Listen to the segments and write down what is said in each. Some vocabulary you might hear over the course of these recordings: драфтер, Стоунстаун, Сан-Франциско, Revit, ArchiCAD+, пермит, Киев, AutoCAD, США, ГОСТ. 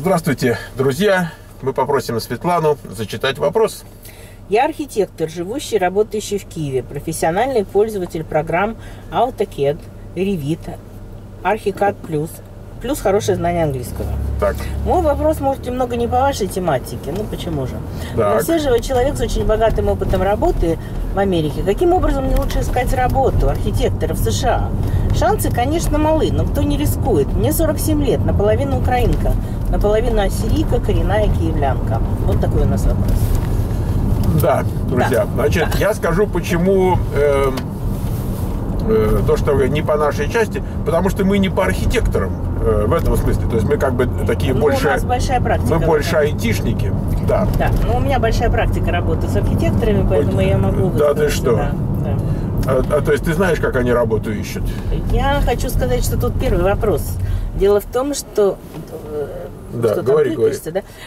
Здравствуйте, друзья! Мы попросим Светлану зачитать вопрос. Я архитектор, живущий, работающий в Киеве, профессиональный пользователь программ AutoCAD, Revit, ArchiCAD+, плюс хорошее знание английского. Так. Мой вопрос, может, немного не по вашей тематике, ну почему же? Так. Но все же вы человек с очень богатым опытом работы в Америке. Каким образом мне лучше искать работу архитектора в США? Шансы, конечно, малы, но кто не рискует? Мне 47 лет, наполовину украинка, наполовину ассирийка, коренная киевлянка. Вот такой у нас вопрос. Да, друзья, да. Значит, да. Я скажу, почему... то, что не по нашей части, потому что мы не по архитекторам в этом смысле. То есть мы как бы такие больше... У нас большая практика. Мы больше айтишники. Да. Да. Ну, у меня большая практика работы с архитекторами, поэтому я могу... Да ты что? Да. То есть ты знаешь, как они работу ищут? Я хочу сказать, что тут первый вопрос. Дело в том, что... Да, что говори.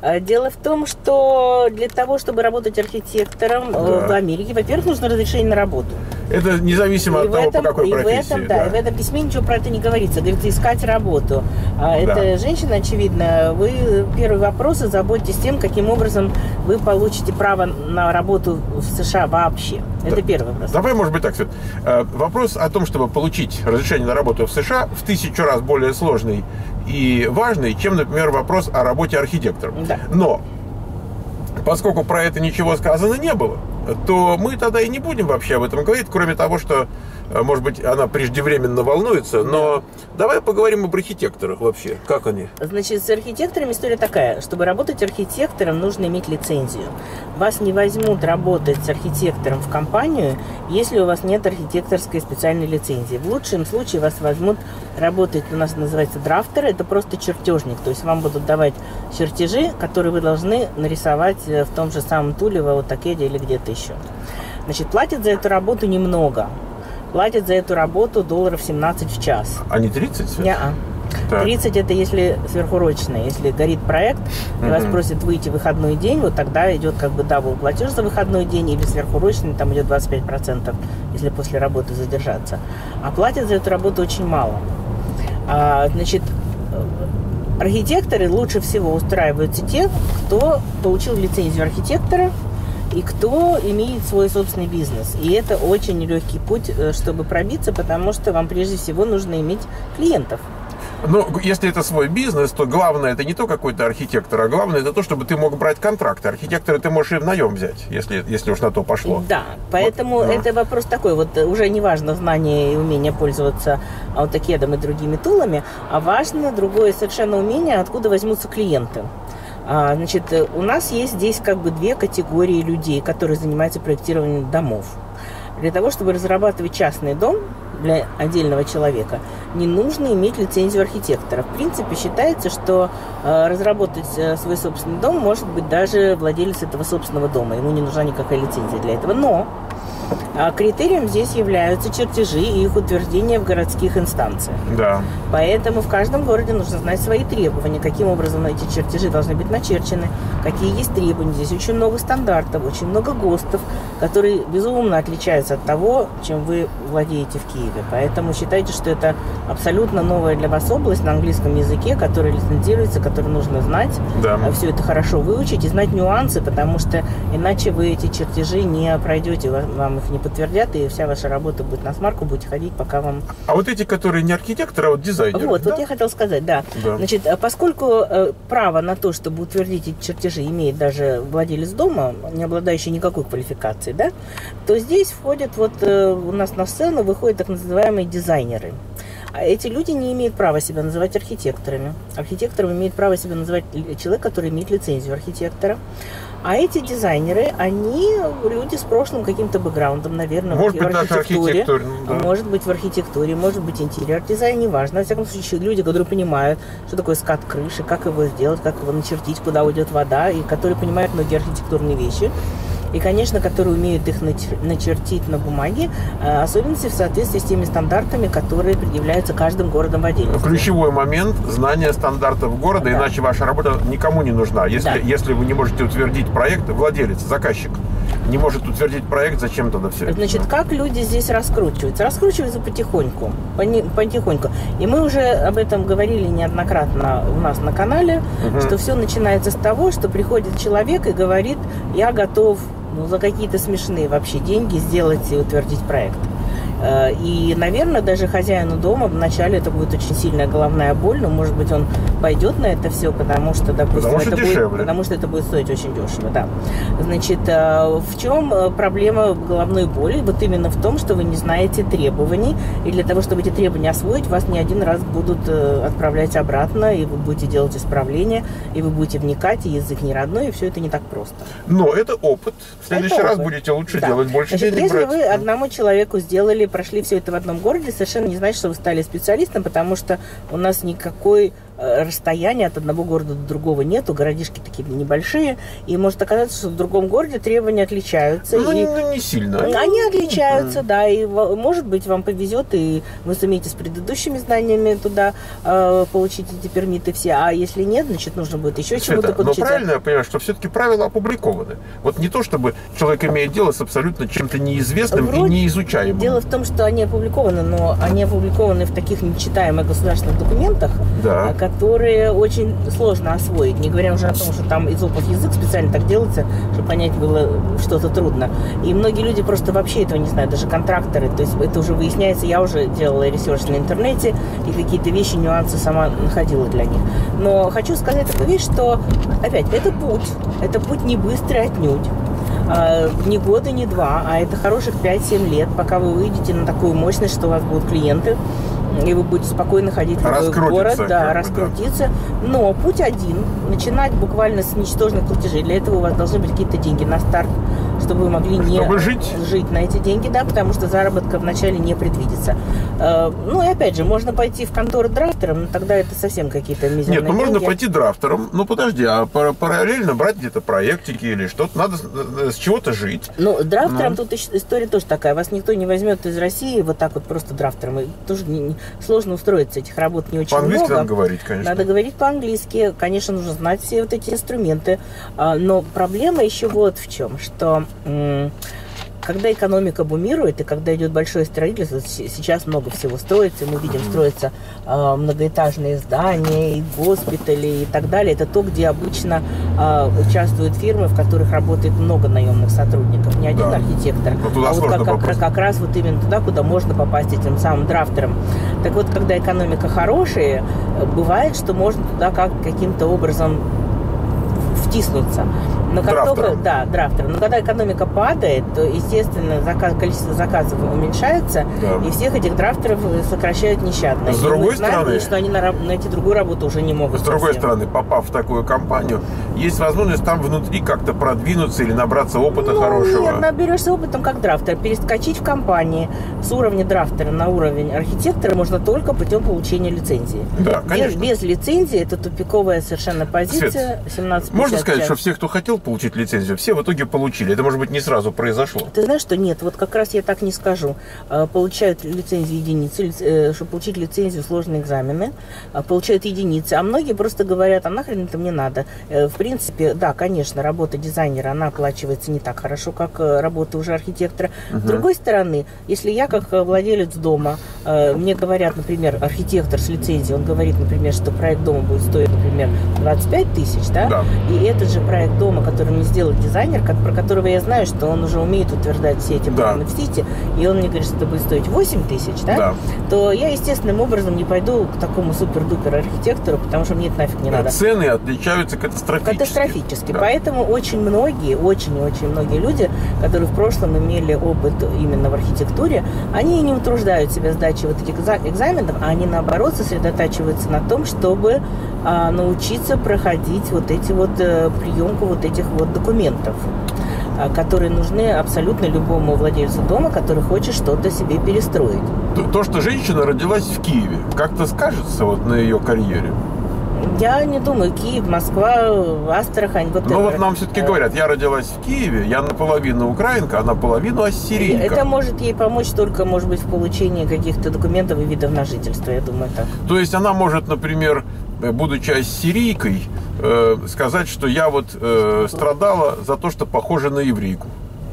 Да? Дело в том, что для того, чтобы работать архитектором в Америке, во-первых, нужно разрешение на работу. Это независимо от того, по какой профессии. И в этом письме ничего про это не говорится. Говорится, искать работу. Эта женщина, очевидно, вы первые вопросы заботьтесь тем, каким образом вы получите право на работу в США вообще. Это первый вопрос. Давай, может быть, так, Свет. Вопрос о том, чтобы получить разрешение на работу в США, в 1000 раз более сложный и важный, чем, например, вопрос о работе архитектором. Да. Но поскольку про это ничего сказано не было, то мы тогда и не будем вообще об этом говорить, кроме того, что, может быть, она преждевременно волнуется, но давай поговорим об архитекторах вообще, как они. Значит, с архитекторами история такая, чтобы работать архитектором, нужно иметь лицензию. Вас не возьмут работать с архитектором в компанию, если у вас нет архитекторской специальной лицензии. В лучшем случае вас возьмут работать, у нас называется драфтер, это просто чертежник, то есть вам будут давать чертежи, которые вы должны нарисовать в том же самом туле, в AutoCAD или где-то еще. Значит, платят за эту работу немного. Платят за эту работу долларов 17 в час. А не 30? Не-а. 30 это если сверхурочное, если горит проект, и вас просят выйти в выходной день, вот тогда идет как бы дабл платеж за выходной день или сверхурочный, там идет 25%, если после работы задержаться. А платят за эту работу очень мало. Значит, архитекторы лучше всего устраиваются те, кто получил лицензию архитектора, и кто имеет свой собственный бизнес. И это очень легкий путь, чтобы пробиться, потому что вам прежде всего нужно иметь клиентов. Но если это свой бизнес, то главное это не то, какой ты архитектор, а главное это то, чтобы ты мог брать контракты. Архитектора ты можешь и в наем взять, если уж на то пошло. Да, поэтому вот. Это вопрос такой, вот уже не важно знание и умение пользоваться AutoCAD и другими тулами, а важно другое совершенно умение, откуда возьмутся клиенты. Значит, у нас есть здесь как бы две категории людей, которые занимаются проектированием домов. Для того, чтобы разрабатывать частный дом для отдельного человека, не нужно иметь лицензию архитектора. В принципе, считается, что разработать свой собственный дом может быть даже владелец этого собственного дома. Ему не нужна никакая лицензия для этого. Но критерием здесь являются чертежи и их утверждение в городских инстанциях. Да. Поэтому в каждом городе нужно знать свои требования, каким образом эти чертежи должны быть начерчены, какие есть требования. Здесь очень много стандартов, очень много ГОСТов, которые безумно отличаются от того, чем вы владеете в Киеве. Поэтому считайте, что это абсолютно новая для вас область на английском языке, которая лицензируется, которую нужно знать, да. Все это хорошо выучить и знать нюансы, потому что иначе вы эти чертежи не пройдете, вам их не подтвердят, и вся ваша работа будет на смарку, будете ходить, пока вам... А вот эти, которые не архитекторы, а вот дизайнеры. Вот, да? Вот я хотела сказать, да. Да. Значит, поскольку право на то, чтобы утвердить эти чертежи, имеет даже владелец дома, не обладающий никакой квалификацией, да, то здесь входят, вот у нас на сцену выходят так называемые дизайнеры. А эти люди не имеют права себя называть архитекторами. Архитектором имеет право себя называть человек, который имеет лицензию архитектора. А эти дизайнеры, они люди с прошлым каким-то бэкграундом, наверное, может быть, в архитектуре. Да. Может быть, в архитектуре, может быть, интерьер-дизайн, неважно. Во всяком случае, люди, которые понимают, что такое скат крыши, как его сделать, как его начертить, куда уйдет вода, и которые понимают многие архитектурные вещи. И, конечно, которые умеют их начертить на бумаге, особенности в соответствии с теми стандартами, которые предъявляются каждым городом в отдельности. Ключевой момент – знание стандартов города, да. Иначе ваша работа никому не нужна. Если, да. Если вы не можете утвердить проект, владелец, заказчик не может утвердить проект, зачем тогда все это? Значит, как люди здесь раскручиваются? Раскручиваются потихоньку, потихоньку. И мы уже об этом говорили неоднократно у нас на канале, что все начинается с того, что приходит человек и говорит: я готов, ну, за какие-то смешные вообще деньги сделать и утвердить проект. И, наверное, даже хозяину дома вначале это будет очень сильная головная боль, но, может быть, он пойдет на это все, потому что, допустим, потому что это будет стоить очень дешево, да. Значит, в чем проблема головной боли? Вот именно в том, что вы не знаете требований, и для того, чтобы эти требования освоить, вас не один раз будут отправлять обратно, и вы будете делать исправления, и вы будете вникать, и язык не родной, и все это не так просто. Но это опыт. В следующий раз будете лучше делать, больше денег брать. Если вы одному человеку сделали, прошли все это в одном городе, совершенно не значит, что вы стали специалистом, потому что у нас никакой расстояния от одного города до другого нету, городишки такие небольшие, и может оказаться, что в другом городе требования отличаются. Ну, не сильно. Они отличаются, да, и может быть вам повезет, и вы сумеете с предыдущими знаниями туда получить эти пермиты все, а если нет, значит, нужно будет еще чего-то подучиться. Но правильно я понимаю, что все-таки правила опубликованы? Вот не то, чтобы человек имеет дело с абсолютно чем-то неизвестным и неизучаемым. Дело в том, что они опубликованы, но они опубликованы в таких нечитаемых государственных документах, которые очень сложно освоить, не говоря уже о том, что там изопов язык специально так делается, чтобы понять было что-то трудно. И многие люди просто вообще этого не знают, даже контракторы, то есть это уже выясняется, я уже делала ресерч на интернете и какие-то вещи, нюансы сама находила для них. Но хочу сказать такую вещь, что, опять, это путь не быстрый отнюдь. Не года, не два, а это хороших 5-7 лет, пока вы выйдете на такую мощность, что у вас будут клиенты, и вы будете спокойно ходить в любой город, да, раскрутиться. Но путь один, начинать буквально с ничтожных платежей. Для этого у вас должны быть какие-то деньги на старт, чтобы вы могли жить на эти деньги, да, потому что заработка вначале не предвидится. Ну и опять же, можно пойти в контору драфтером, но тогда это совсем какие-то мизерные деньги. Нет, ну можно пойти драфтером, ну подожди, а параллельно брать где-то проектики или что-то, надо с чего-то жить. Ну, драфтером тут история тоже такая, вас никто не возьмет из России вот так вот просто драфтером, и тоже сложно устроиться, этих работ не очень много. По-английски надо говорить, конечно. Надо говорить по-английски, конечно, нужно знать все вот эти инструменты, но проблема еще вот в чем, что когда экономика бумирует и когда идет большое строительство, сейчас много всего строится, мы видим, строятся многоэтажные здания, и госпитали, и так далее. Это то, где обычно участвуют фирмы, в которых работает много наемных сотрудников, не один архитектор, а вот как раз вот именно туда, куда можно попасть этим самым драфтером. Так вот, когда экономика хорошая, бывает, что можно туда каким-то образом втиснуться. Но как только, да, драфтером. Но когда экономика падает, то, естественно, количество заказов уменьшается, и всех этих драфтеров сокращают нещадно. С другой стороны, что они найти другую работу уже не могут. С другой стороны, попав в такую компанию, есть возможность там внутри как-то продвинуться или набраться опыта хорошего. Нет, наберешься опытом как драфтер. Перескочить в компании с уровня драфтера на уровень архитектора можно только путем получения лицензии. Да, конечно. Без лицензии это тупиковая совершенно позиция. 17 можно сказать, что все, кто хотел получить лицензию, все в итоге получили. Это, может быть, не сразу произошло. Ты знаешь, что нет, вот как раз я так не скажу. Получают лицензию единицы, чтобы получить лицензию сложные экзамены, получают единицы, а многие просто говорят: а нахрен это мне надо. В принципе, да, конечно, работа дизайнера, она оплачивается не так хорошо, как работа уже архитектора. С другой стороны, если я как владелец дома, мне говорят, например, архитектор с лицензией, он говорит, например, что проект дома будет стоить, например, 25 тысяч, да? И этот же проект дома, который мне сделал дизайнер, про которого я знаю, что он уже умеет утверждать все эти планы в сети, и он мне говорит, что это будет стоить 8 тысяч, да? То я естественным образом не пойду к такому супер-дупер архитектору, потому что мне это нафиг не надо. Цены отличаются катастрофически. Поэтому очень многие, очень-очень многие люди, которые в прошлом имели опыт именно в архитектуре, они не утруждают себя сдачей вот таких экзаменов, а они, наоборот, сосредотачиваются на том, чтобы научиться проходить вот эти вот приемку вот этих вот документов, которые нужны абсолютно любому владельцу дома, который хочет что-то себе перестроить. То, что женщина родилась в Киеве, как-то скажется вот на ее карьере? Я не думаю. Киев, Москва, Астрахань. Вот ну вот нам все-таки говорят, я родилась в Киеве, я наполовину украинка, а наполовину ассирийка. Это может ей помочь только, может быть, в получении каких-то документов и видов на жительство, я думаю, так. То есть она может, например, будучи ассирийкой, сказать, что я вот страдала за то, что похожа на еврейку.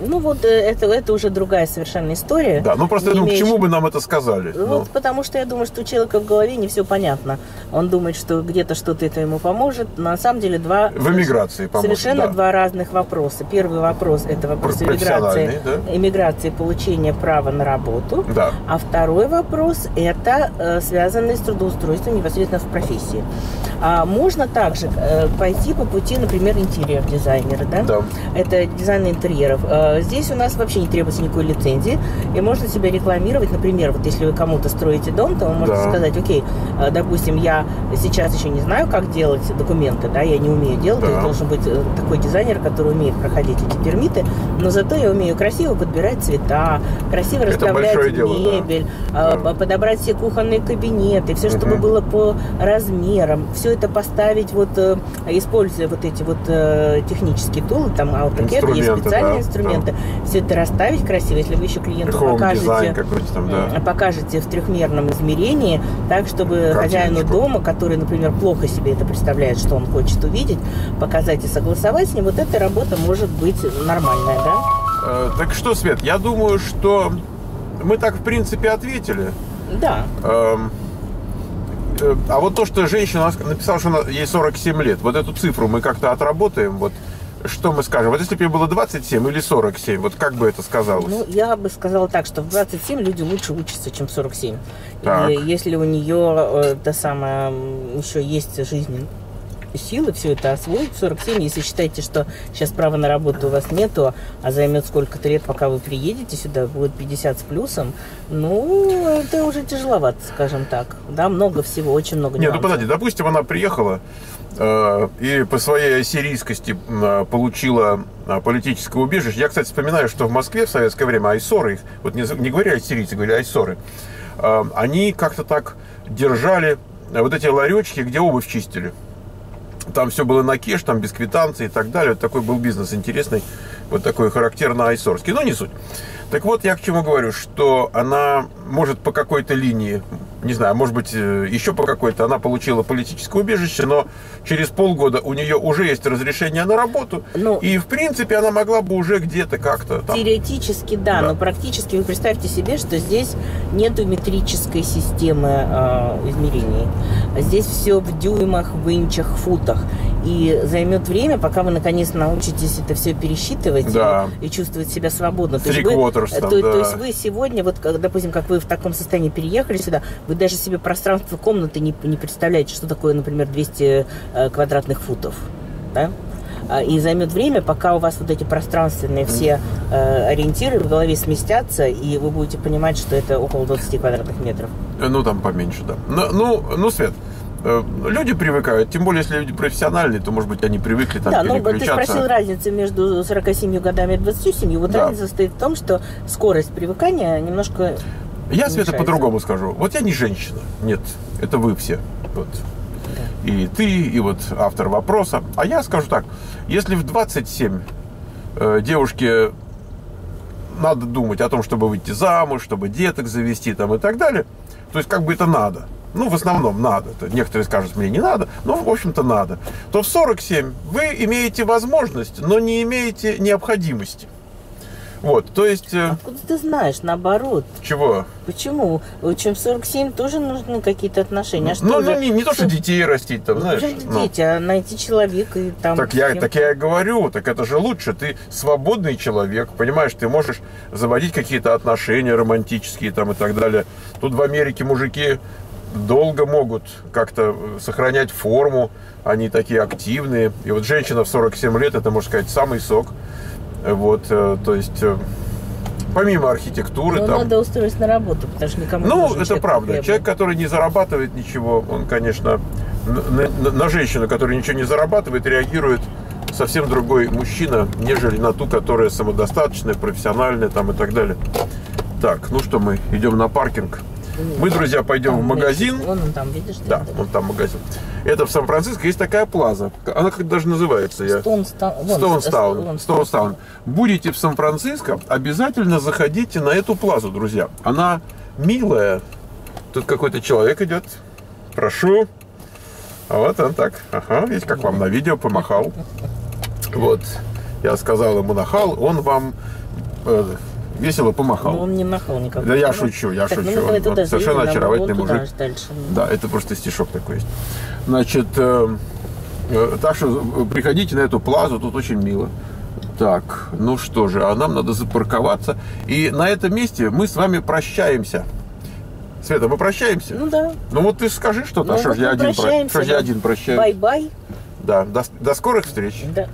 Ну вот это уже другая совершенно история. Да, ну просто я думаю, к чему бы нам это сказали? Вот потому что я думаю, что у человека в голове не все понятно. Он думает, что где-то что-то это ему поможет. Но на самом деле два... В эмиграции поможет, совершенно два разных вопроса. Первый вопрос – это вопрос эмиграции, получения права на работу. Да. А второй вопрос – это связанный с трудоустройством непосредственно в профессии. А можно также пойти по пути, например, интерьер-дизайнера. Да? Да. Это дизайн интерьеров. Здесь у нас вообще не требуется никакой лицензии. И можно себя рекламировать. Например, вот если вы кому-то строите дом, то вы можете сказать: окей, допустим, я сейчас еще не знаю, как делать документы, да, я не умею делать, то есть должен быть такой дизайнер, который умеет проходить эти пермиты, но зато я умею красиво подбирать цвета, красиво расставлять мебель, подобрать все кухонные кабинеты, все, чтобы было по размерам, все это поставить, вот, используя вот эти вот технические тулы, там AutoCAD, есть специальные инструменты, все это расставить красиво, если вы еще клиенту покажете, покажете в трехмерном измерении, так, чтобы хозяину дома, который, например, плохо себе это представляет, что он хочет увидеть, показать и согласовать с ним, вот эта работа может быть нормальная, да? Так что, Свет, я думаю, что мы так, в принципе, ответили. Да. А вот то, что женщина написала, что ей 47 лет, вот эту цифру мы как-то отработаем, вот. Что мы скажем? Вот если бы ей было 27 или 47, вот как бы это сказалось? Ну, я бы сказала так, что в 27 люди лучше учатся, чем в 47. Так. И если у нее еще есть жизнь, силы все это освоить в 47, если считаете, что сейчас права на работу у вас нету, а займет сколько-то лет, пока вы приедете сюда, будет 50 с плюсом, ну, это уже тяжеловато, скажем так. Да, много всего, очень много нюансов. Нет, ну подожди, допустим, она приехала и по своей сирийскости получила политическое убежище. Я, кстати, вспоминаю, что в Москве в советское время айсоры, их, вот не говорили ассирийцы, говорили айсоры, они как-то так держали вот эти ларечки, где обувь чистили. Там все было на кеш, там без квитанции и так далее. Вот такой был бизнес интересный, вот такой характерно айсорский, но не суть. Так вот, я к чему говорю, что она может по какой-то линии, не знаю, может быть, еще по какой-то, она получила политическое убежище, но через полгода у нее уже есть разрешение на работу, и, в принципе, она могла бы уже где-то как-то... Там... Теоретически, да, но практически вы представьте себе, что здесь нету метрической системы измерений. Здесь все в дюймах, в инчах, в футах. И займет время, пока вы, наконец, научитесь это все пересчитывать и чувствовать себя свободно. То есть вы сегодня, вот, допустим, как вы в таком состоянии переехали сюда, вы даже себе пространство комнаты не представляете, что такое, например, 200 квадратных футов. Да? И займет время, пока у вас вот эти пространственные все ориентиры в голове сместятся, и вы будете понимать, что это около 20 квадратных метров. Ну, там поменьше, да. Ну, Свет... Люди привыкают, тем более, если люди профессиональные, то, может быть, они привыкли там переключаться. Ты спросил разницу между 47 годами и 27. Вот разница состоит в том, что скорость привыкания немножко... Я, Света, по-другому скажу. Вот я не женщина. Нет, это вы все. Вот. Да. И ты, и вот автор вопроса. А я скажу так. Если в 27 девушке надо думать о том, чтобы выйти замуж, чтобы деток завести там, и так далее, то есть как бы это надо. Ну, в основном надо. Некоторые скажут, мне не надо, но, в общем-то, надо. То в 47 вы имеете возможность, но не имеете необходимости. Вот, то есть... Откуда ты знаешь, наоборот? Чего? Почему? Чем в 47 тоже нужны какие-то отношения. Не то, что детей растить, там, знаешь. Дети, а найти человека и там... Так я и говорю, так это же лучше. Ты свободный человек, понимаешь, ты можешь заводить какие-то отношения романтические там и так далее. Тут в Америке мужики... долго могут как-то сохранять форму, они такие активные. И вот женщина в 47 лет, это, можно сказать, самый сок. Вот, то есть, помимо архитектуры... Там, надо устроиться на работу, потому что никому не нужен человек. Ну, это правда. Человек, который не зарабатывает ничего, он, конечно, на женщину, которая ничего не зарабатывает, реагирует совсем другой мужчина, нежели на ту, которая самодостаточная, профессиональная там и так далее. Так, ну что, мы идем на паркинг. Мы, друзья, пойдем в магазин. Вон там, видишь? Да, вон там магазин. Это в Сан-Франциско есть такая плаза. Она как даже называется. Стоунстаун. Будете в Сан-Франциско, обязательно заходите на эту плазу, друзья. Она милая. Тут какой-то человек идет. Прошу. Вот он так. Ага, видите, как вам на видео помахал. Вот. Я сказал ему нахал, он вам весело помахал. Но он не махал никак. Да я шучу, я так, шучу. Он туда совершенно очаровательный мужик. Да, это просто стишок такой есть. Значит, так что приходите на эту плазу, тут очень мило. Так, ну что же, а нам надо запарковаться. И на этом месте мы с вами прощаемся. Света, мы прощаемся? Ну да. Ну вот ты скажи что-то, что ж я один прощаюсь. Бай-бай. Да, до скорых встреч. Да.